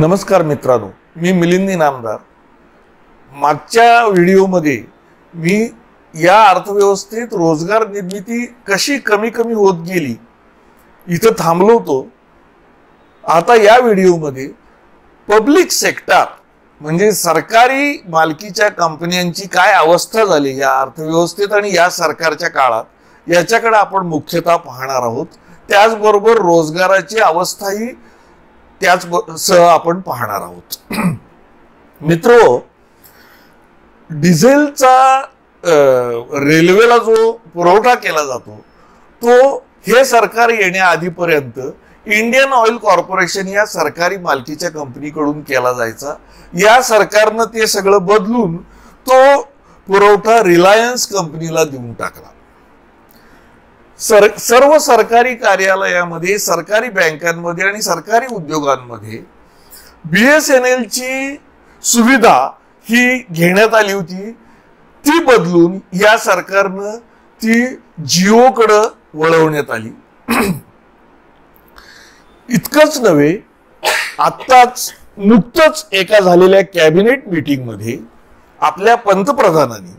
नमस्कार मित्रांनो, मी मिलिंदी नामदार। मागच्या व्हिडिओमध्ये मी या अर्थव्यवस्थेत रोजगार निर्मिती कशी कमी होत गेली इथं थांबलो होतो। आता या व्हिडिओमध्ये पब्लिक सेक्टर म्हणजे सरकारी मालकीच्या कंपन्यांची काय अवस्था झाली या अर्थव्यवस्थेत आणि या सरकारच्या काळात याच्याकडे आपण मुख्यतः पाहणार आहोत। त्याचबरोबर रोजगाराची अवस्था ही आपण पाहणार आहोत। मित्रो, डिझेलचा रेल्वेला जो पुरवठा केला जातो तो हे सरकार येण्याआधीपर्यंत इंडियन ऑइल कॉर्पोरेशन या सरकारी मालकीच्या कंपनीकडून केला जायचा। या सरकारने ते सगळं बदलून तो पुरवठा रिलायन्स कंपनीला देऊन टाकला। सर्व सरकारी कार्यालयामध्ये, सरकारी बँकांमध्ये आणि सरकारी उद्योगांमध्ये BSNL ची सुविधा ही घेण्यात आली होती। ती बदलून या सरकारने ती जिओ कडे वळवण्यात आली। इतकंच नव्हे, आताच नुकतच एका झालेल्या कॅबिनेट मीटिंग मध्ये आपल्या पंतप्रधानांनी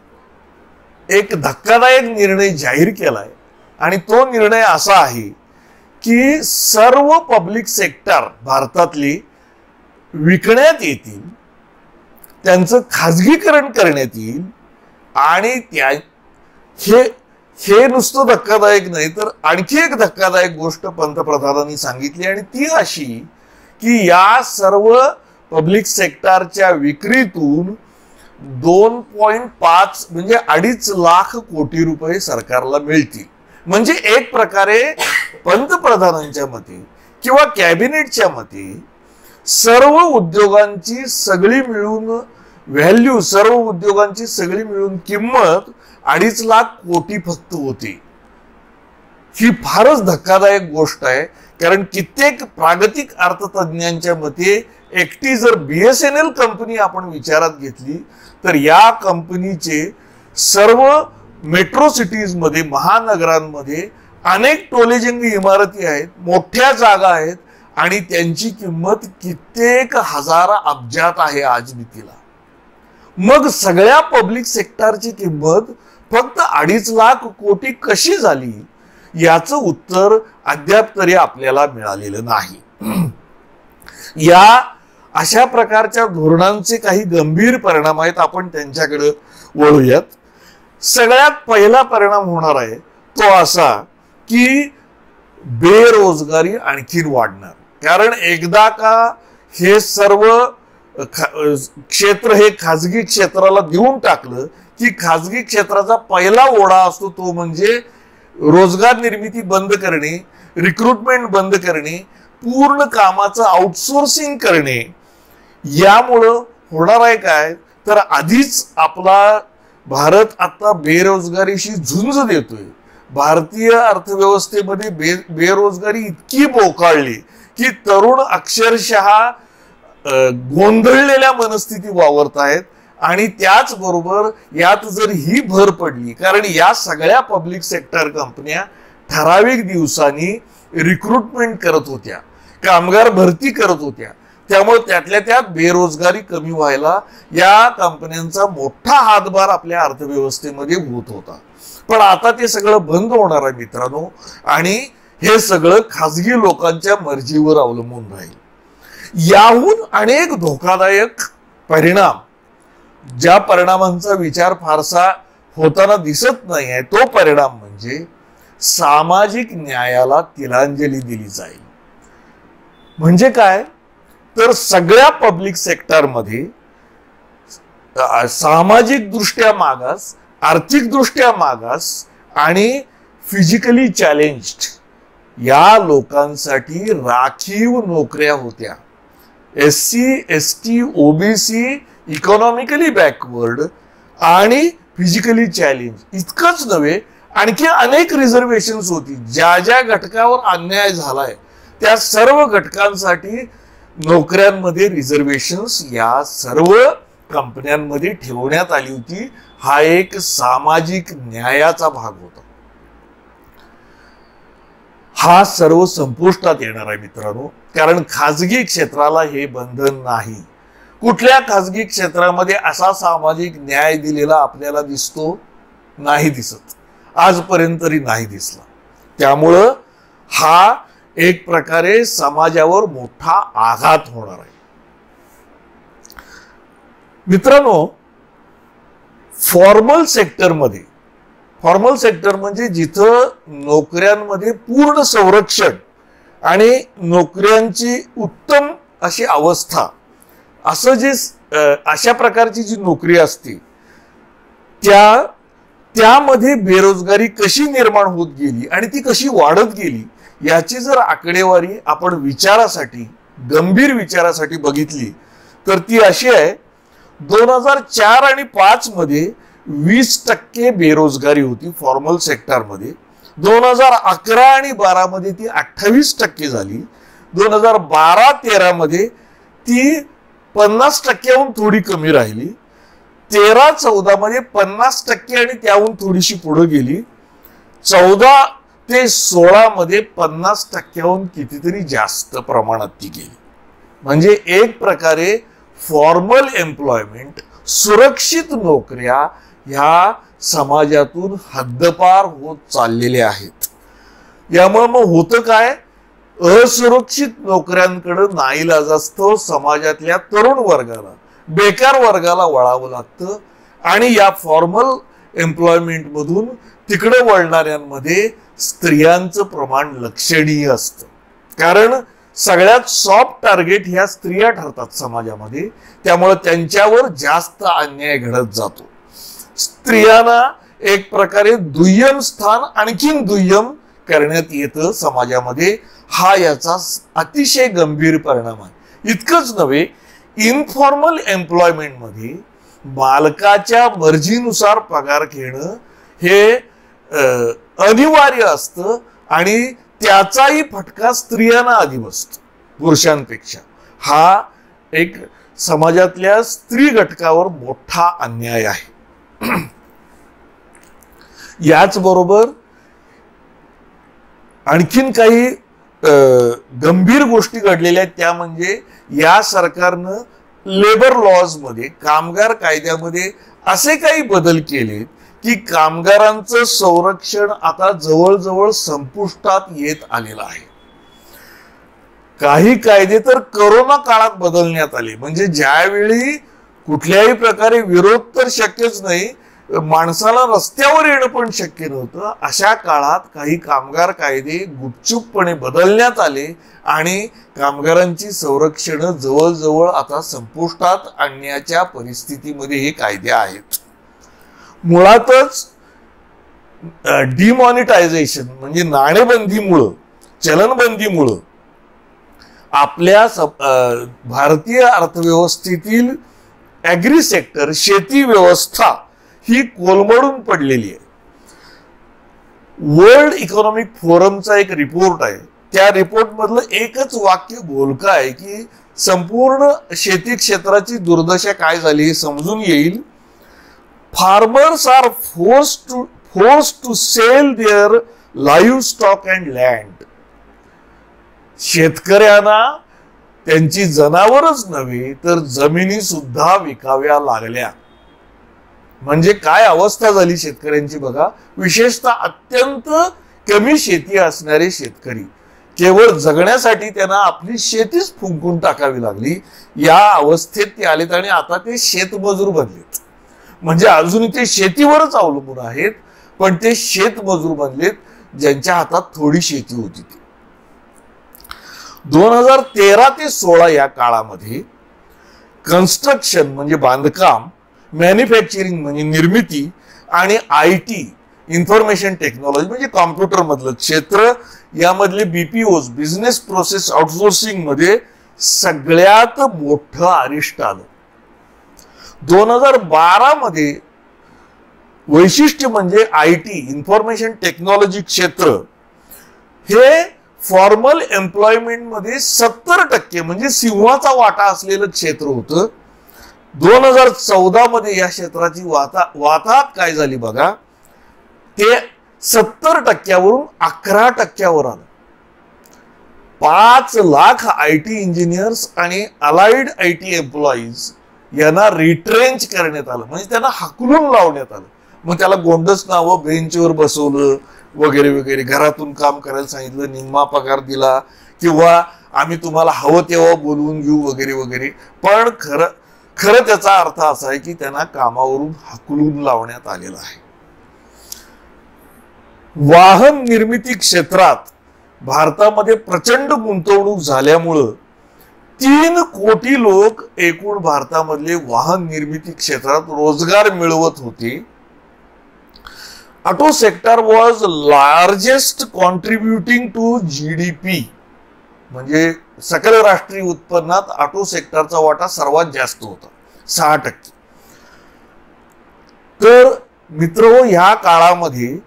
एक धक्कादायक निर्णय जाहीर केलाय आणि तो निर्णय असा आहे की सर्व पब्लिक सेक्टर भारतातली विकण्यात येतील, त्यांचं खाजगीकरण करण्यात येईल। आणि हे नुसतं धक्कादायक नाही तर आणखी एक धक्कादायक गोष्ट पंतप्रधानांनी सांगितली आणि ती अशी की या सर्व पब्लिक सेक्टरच्या विक्रीतून 2.5 म्हणजे 2.5 लाख कोटी रुपये सरकारला मिळतील। म्हणजे एक प्रकारे पंतप्रधानांच्या मते किंवा कॅबिनेटच्या मते सर्व उद्योगांची सगळी मिळून व्हॅल्यू, सर्व उद्योगांची सगळी मिळून किंमत 2.5 लाख कोटी फक्त होती। ही फारच धक्कादायक गोष्ट आहे, कारण कित्येक प्रागतिक अर्थतज्ञांच्या मते एकटी जर BSNL कंपनी आपण विचारात घेतली तर या कंपनीचे सर्व मेट्रो सिटीज मध्ये, महानगरांमध्ये अनेक टोलेजंगी इमारती आहेत, मोठ्या जागा आहेत आणि त्यांची किंमत कित्येक हजार अब्जात आहे आज मितीला। मग सगळ्या पब्लिक सेक्टरची किंमत फक्त 2.5 लाख कोटी कशी झाली याचं उत्तर अद्याप तरी आपल्याला मिळालेलं नाही। या अशा प्रकारच्या धोरणांचे काही गंभीर परिणाम आहेत, आपण त्यांच्याकडे वळूयात। सगळ्यात पहिला परिणाम होणार आहे तो असा की बेरोजगारी आणखी वाढणार, कारण एकदा का हे सर्व क्षेत्र हे खाजगी क्षेत्राला देऊन टाकलं की खाजगी क्षेत्राचा पहिला ओढा असतो तो म्हणजे रोजगार निर्मिती बंद करणे, रिक्रूटमेंट बंद करणे, पूर्ण कामाचं आउटसोर्सिंग करणे। यामुळे होणार आहे काय तर आधीच आपला भारत आता बेरोजगारीशी झुंज देतोय। भारतीय अर्थव्यवस्थेमध्ये बेरोजगारी इतकी बोकाळली की तरुण अक्षरशः गोंधळलेल्या मनस्थिती वावरतायत। आणि त्याच बरोबर यात जर ही भर पडली, कारण या सगळ्या पब्लिक सेक्टर कंपन्या ठराविक दिवसांनी रिक्रुटमेंट करत होत्या, कामगार भरती करत होत्या, त्यामुळे त्यातल्या त्यात बेरोजगारी कमी व्हायला या कंपन्यांचा मोठा हातभार आपल्या अर्थव्यवस्थेमध्ये होत होता। पण आता ते सगळं बंद होणार आहे मित्रांनो, आणि हे सगळं खाजगी लोकांच्या मर्जीवर अवलंबून राहील। याहून अनेक धोकादायक परिणाम, ज्या परिणामांचा विचार फारसा होताना दिसत नाही आहे, तो परिणाम म्हणजे सामाजिक न्यायाला तिलांजली दिली जाईल। म्हणजे काय तर सगळ्या पब्लिक सेक्टर मध्ये सामाजिक दृष्ट्या मागास, आर्थिक दृष्ट्या मागास आणि फिजिकली चॅलेंज्ड या लोकांसाठी राखीव नोकऱ्या होत्या। SC, ST, OBC, economically backward आणि फिजिकली चॅलेंज इतकंच नव्हे, आणखी अनेक रिझर्वेशन्स होती। ज्या घटकावर अन्याय झालाय त्या सर्व घटकांसाठी नोकऱ्यांमध्ये रिझर्वेशन्स या सर्व कंपन्यांमध्ये ठेवण्यात आली होती। हा एक सामाजिक न्यायाचा भाग होता। हा सर्व संपुष्टात येणार आहे मित्रांनो, कारण खाजगी क्षेत्राला हे बंधन नाही। कुठल्या खाजगी क्षेत्रामध्ये असा सामाजिक न्याय दिलेला आपल्याला दिसतो? नाही दिसत, आजपर्यंत तरी नाही दिसला। त्यामुळे हा एक प्रकारे समाजावर मोठा आघात होणार आहे मित्रांनो। फॉर्मल सेक्टर मध्ये, फॉर्मल सेक्टर म्हणजे जिथं नोकऱ्यांमध्ये पूर्ण संरक्षण आणि नोकऱ्यांची उत्तम अशी अवस्था, असं जे अशा प्रकारची जी नोकरी असते त्यामध्ये बेरोजगारी कशी निर्माण होत गेली आणि ती कशी वाढत गेली याची जर आकडेवारी आपण विचारासाठी, गंभीर विचारासाठी बघितली तर ती अशी आहे, 2004 आणि 2005 मध्ये 20% बेरोजगारी होती फॉर्मल सेक्टर मध्ये। 2011 आणि 2012 मध्ये ती 28% झाली। 2012-13 मध्ये ती 50%हून थोडी कमी राहिली। 13-14 मध्ये 50% आणि त्याहून थोडीशी पुढे गेली। 14 ते 16 मध्ये 50%हून कितीतरी जास्त प्रमाणात ती गेली। म्हणजे एक प्रकारे फॉर्मल एम्प्लॉयमेंट, सुरक्षित नोकऱ्या ह्या समाजातून हद्दपार होत चाललेल्या आहेत। यामुळे मग होतं काय, असुरक्षित नोकऱ्यांकडे नाईलाजास्तव समाजातल्या तरुण वर्गाला, बेकार वर्गाला वळावं लागतं आणि या फॉर्मल एम्प्लॉयमेंट मधून तिकडे वळणाऱ्यांमध्ये स्त्रियांचं प्रमाण लक्षणीय असतं, कारण सगळ्यात सॉफ्ट टार्गेट ह्या स्त्रिया ठरतात समाजामध्ये। त्यामुळे त्यांच्यावर जास्त अन्याय घडत जातो। स्त्रियांना एक प्रकारे दुय्यम स्थान आणखीन दुय्यम करण्यात येतं समाजामध्ये। हा याचा अतिशय गंभीर परिणाम आहे। इतकंच नव्हे, इनफॉर्मल एम्प्लॉयमेंट मध्ये मालकाच्या मर्जीनुसार पगार घेणं हे अनिवार्य असतं आणि त्याचाही फटका स्त्रियांना आधी बसतो पुरुषांपेक्षा। हा एक समाजातल्या स्त्री घटकावर मोठा अन्याय आहे। याच बरोबर आणखीन काही गंभीर गोष्टी घडलेल्या आहेत, त्या म्हणजे या सरकारनं लेबर लॉज मध्ये, कामगार कायद्यामध्ये असे काही बदल केले की कामगारांचं संरक्षण आता जवळजवळ संपुष्टात येत आलेलं आहे। काही कायदे तर कोरोना काळात बदलण्यात आले, म्हणजे ज्यावेळी कुठल्याही प्रकारे विरोध तर शक्यच नाही, माणसाला रस्त्यावर येणं पण शक्य नव्हतं, अशा काळात काही कामगार कायदे गुपचूपपणे बदलण्यात आले आणि कामगारांची संरक्षणं जवळजवळ आता संपुष्टात आणण्याच्या परिस्थितीमध्ये हे कायदे आहेत। मुळातच डिमॉनिटायझेशन म्हणजे नाणेबंदीमुळे, चलनबंदीमुळे आपल्या भारतीय अर्थव्यवस्थेतील ॲग्री सेक्टर, शेती व्यवस्था ही कोलमडून पडलेली आहे। वर्ल्ड इकॉनॉमिक फोरमचा एक रिपोर्ट आहे, त्या रिपोर्ट मधलं एकच वाक्य बोलकं आहे की संपूर्ण शेती क्षेत्राची दुर्दशा काय झाली हे समजून येईल। Farmers are forced to sell their livestock and land. शेतकऱ्यांना त्यांची जनावरच नव्हे तर जमिनी सुद्धा विकाव्या लागल्या। म्हणजे काय अवस्था झाली शेतकऱ्यांची बघा, विशेषतः अत्यंत कमी शेती असणारे शेतकरी केवळ जगण्यासाठी त्यांना आपली शेतीच फुंकून टाकावी लागली। या अवस्थेत ते आलेत आणि आता ते शेतमजूर बनलेत। म्हणजे अजून ते शेतीवरच अवलंबून आहेत, पण ते शेतमजूर बनलेत ज्यांच्या हातात थोडी शेती होती। 2013 ते 2016 या काळामध्ये कन्स्ट्रक्शन म्हणजे बांधकाम, मॅन्युफॅक्चरिंग म्हणजे निर्मिती आणि IT इन्फॉर्मेशन टेक्नॉलॉजी म्हणजे कॉम्प्युटर मधलं क्षेत्र, यामधले BPOs बिझनेस प्रोसेस आउटसोर्सिंग मध्ये सगळ्यात मोठं अरिष्ट आलं। 2012 मध्ये वैशिष्ट्य म्हणजे IT इन्फॉर्मेशन टेक्नॉलॉजी क्षेत्र हे फॉर्मल एम्प्लॉयमेंट मध्ये 70% म्हणजे सिंहाचा वाटा असलेलं क्षेत्र होतं। 2014 मध्ये या क्षेत्राची वाताहत काय झाली बघा, ते 70% वरून 11% आलं। 5 लाख IT इंजिनियर्स आणि अलाइड IT एम्प्लॉईज यांना रिट्रेंच करण्यात आलं, म्हणजे त्यांना हाकलून लावण्यात आलं। मग त्याला गोंडस नाव, बेंचवर बसवलं वगैरे वगैरे, घरातून काम करायला सांगितलं, निम्मा पगार दिला किंवा आम्ही तुम्हाला हवं तेव्हा बोलवून घेऊ वगैरे वगैरे। पण खरं त्याचा अर्थ असा आहे की त्यांना कामावरून हाकलून लावण्यात आलेला आहे। वाहन निर्मिती क्षेत्रात भारतामध्ये प्रचंड गुंतवणूक झाल्यामुळे 3 कोटी लोक एकूण भारतामधले वाहन निर्मिती क्षेत्रात रोजगार मिळवत होते। Auto sector was largest contributing to GDP, म्हणजे सकल राष्ट्रीय उत्पन्नात ऑटो सेक्टरचा वाटा सर्वात जास्त होता, 6%। तर मित्रहो, या काळामध्ये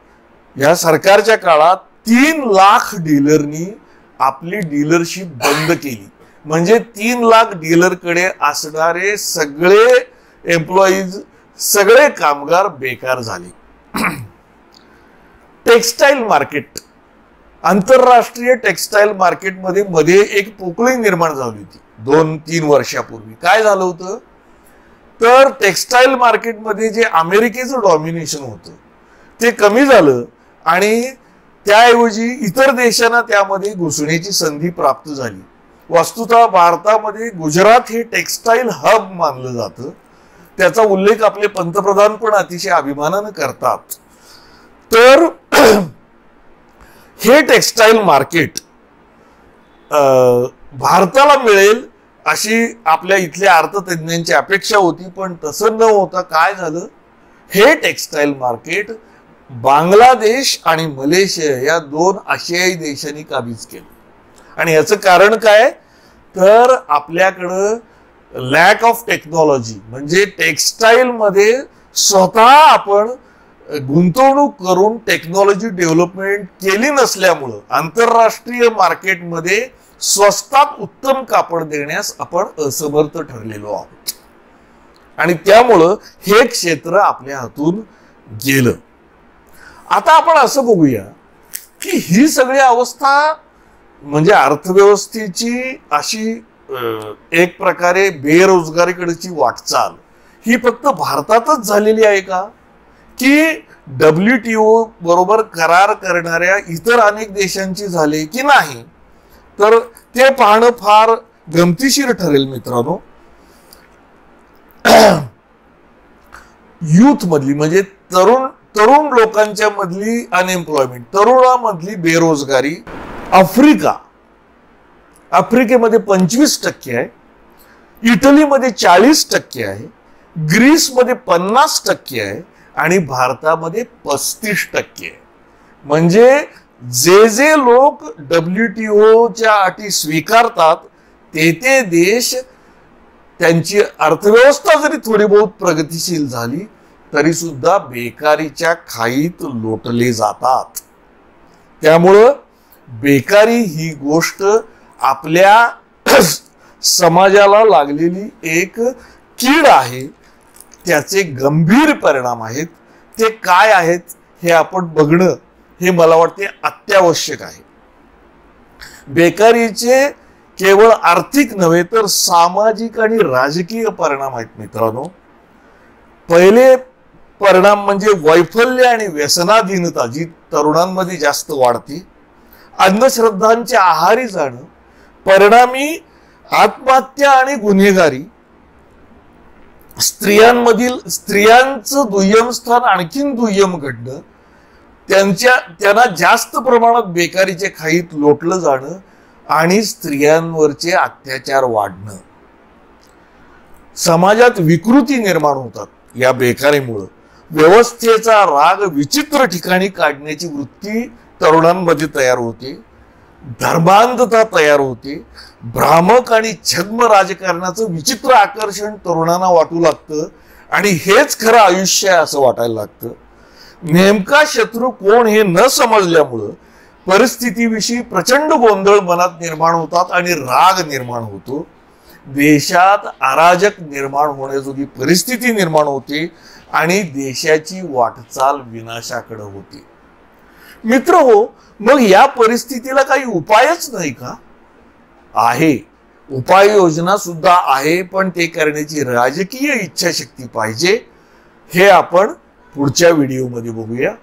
या सरकारच्या काळात 3 लाख डीलरनी आपली डीलरशिप बंद केली। म्हणजे 3 लाख डीलरकडे असणारे सगळे एम्प्लॉईज, सगळे कामगार बेकार झाले। टेक्सटाइल मार्केट, आंतरराष्ट्रीय टेक्सटाइल मार्केट मध्ये एक पोकळी निर्माण झाली होती 2-3 वर्षापूर्वी। काय झालं होतं तर टेक्सटाइल मार्केट मध्ये जे अमेरिकेचं डॉमिनेशन होतं ते कमी झालं आणि त्याऐवजी इतर देशांना त्यामध्ये घुसण्याची संधी प्राप्त झाली। वस्तुतः भारतामध्ये गुजरात हे टेक्सटाइल हब मानलं जातं, त्याचा उल्लेख आपले पंतप्रधान पण अतिशय अभिमानाने करतात। तर हे टेक्सटाइल मार्केट भारताला मिळेल अशी आपल्या इथल्या अर्थतज्ञांची अपेक्षा होती, पण तसं न होता काय झालं, हे टेक्सटाइल मार्केट बांगलादेश आणि मलेशिया या 2 आशियाई देशांनी काबीज केलं। आणि याचं कारण काय तर आपल्याकडं लॅक ऑफ टेक्नॉलॉजी, म्हणजे टेक्सटाइल मध्ये स्वतः आपण गुंतवणूक करून टेक्नॉलॉजी डेव्हलपमेंट केली नसल्यामुळे आंतरराष्ट्रीय मार्केटमध्ये स्वस्तात उत्तम कापड देण्यास आपण असमर्थ ठरलेलो आहोत आणि त्यामुळे हे क्षेत्र आपल्या हातून गेलं। आता आपण असं बघूया की ही सगळी अवस्था म्हणजे अर्थव्यवस्थेची अशी एक प्रकारे बेरोजगारीकडेची वाटचाल ही फक्त भारतातच झालेली आहे का, की WTO बरोबर करार करणाऱ्या इतर अनेक देशांची झाले की नाही, तर ते पाहणं फार गमतीशीर ठरेल मित्रांनो। यूथ मधली म्हणजे तरुण लोकांच्या मधली अनएम्प्लॉयमेंट, तरुणांमधली बेरोजगारी आफ्रिकेमध्ये 25% आहे, इटलीमध्ये 40% आहे, ग्रीसमध्ये 50% आहे आणि भारतामध्ये 35%। म्हणजे जे जे लोक WTOच्या अटी स्वीकारतात ते देश त्यांची अर्थव्यवस्था जरी थोडी बहुत प्रगतिशील झाली तरी सुद्धा बेकारीच्या खाईत लोटले जातात। त्यामुळे बेकारी ही गोष्ट आपल्या समाजाला लागलेली एक कीड आहे, त्याचे गंभीर परिणाम आहेत, ते काय आहेत हे आपण बघणं हे मला वाटते अत्यावश्यक आहे। बेकारीचे केवळ आर्थिक नव्हे तर सामाजिक आणि राजकीय परिणाम आहेत मित्रांनो। पहिले परिणाम म्हणजे वैफल्य आणि व्यसनाधीनता जी तरुणांमध्ये जास्त वाढते, अंधश्रद्धांच्या आहारी जाणं, परिणामी आत्महत्या आणि गुन्हेगारी, स्त्रियांचं दुय्यम स्थान आणखीन दुय्यम घडणं, त्यांना जास्त प्रमाणात बेकारीचे खाईत लोटलं जाणं आणि स्त्रियांवरचे अत्याचार वाढणं, समाजात विकृती निर्माण होतात या बेकारीमुळे, व्यवस्थेचा राग विचित्र ठिकाणी काढण्याची वृत्ती तरुणांमध्ये तयार होते, धर्मांधता तयार होते, भ्रामक आणि छद्म राजकारणाचं विचित्र आकर्षण तरुणांना वाटू लागतं आणि हेच खरं आयुष्य आहे असं वाटायला लागतं। नेमका शत्रू कोण हे न समजल्यामुळं परिस्थितीविषयी प्रचंड गोंधळ मनात निर्माण होतात आणि राग निर्माण होतो, देशात अराजक निर्माण होण्याजोगी परिस्थिती निर्माण होते आणि देशाची वाटचाल विनाशाकडे होते। मित्र हो, मग या परिस्थितीला काही उपायच नाही का? आहे, उपाययोजना सुद्धा आहे, पण ते करण्याची राजकीय इच्छाशक्ती पाहिजे। हे आपण पुढच्या व्हिडिओमध्ये बघूया।